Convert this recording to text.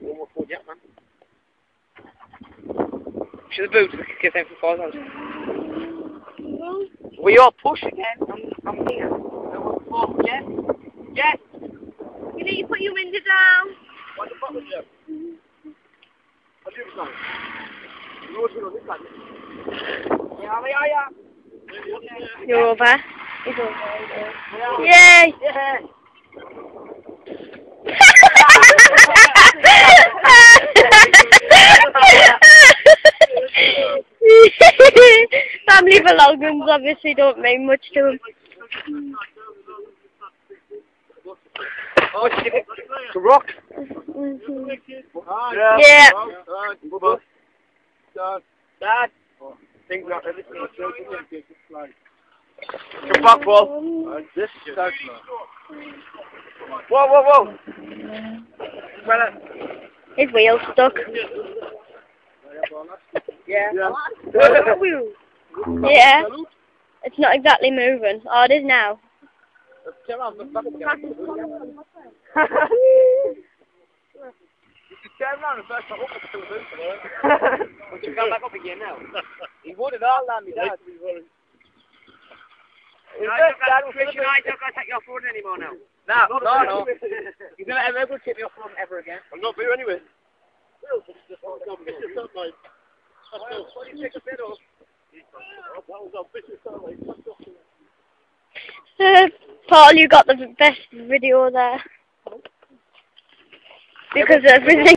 One more foot, yeah, man. To the boot, get them for 5,000. We are push again. I'm here. Yes, yes. You need to put your window down. What the fuck was that? What do you say? You always going to look like it. Yeah. You're over. He's over. Yay! Yeah. Family vloggings obviously don't mean much to them. Oh, shit. It's a rock. Yeah. Dad. Things like everything. Come back, Paul. This is whoa, whoa, whoa. His wheel's stuck. Yeah. Yeah. It's not exactly moving. Oh, it is now. Turn around and first time up, it's still moving. Would you come back up again now? He would have all landed out. I don't take you off road anymore now. No. You've never ever able to take me off road ever again. I'm not here anyway. Paul, you got the best video there. Because everything.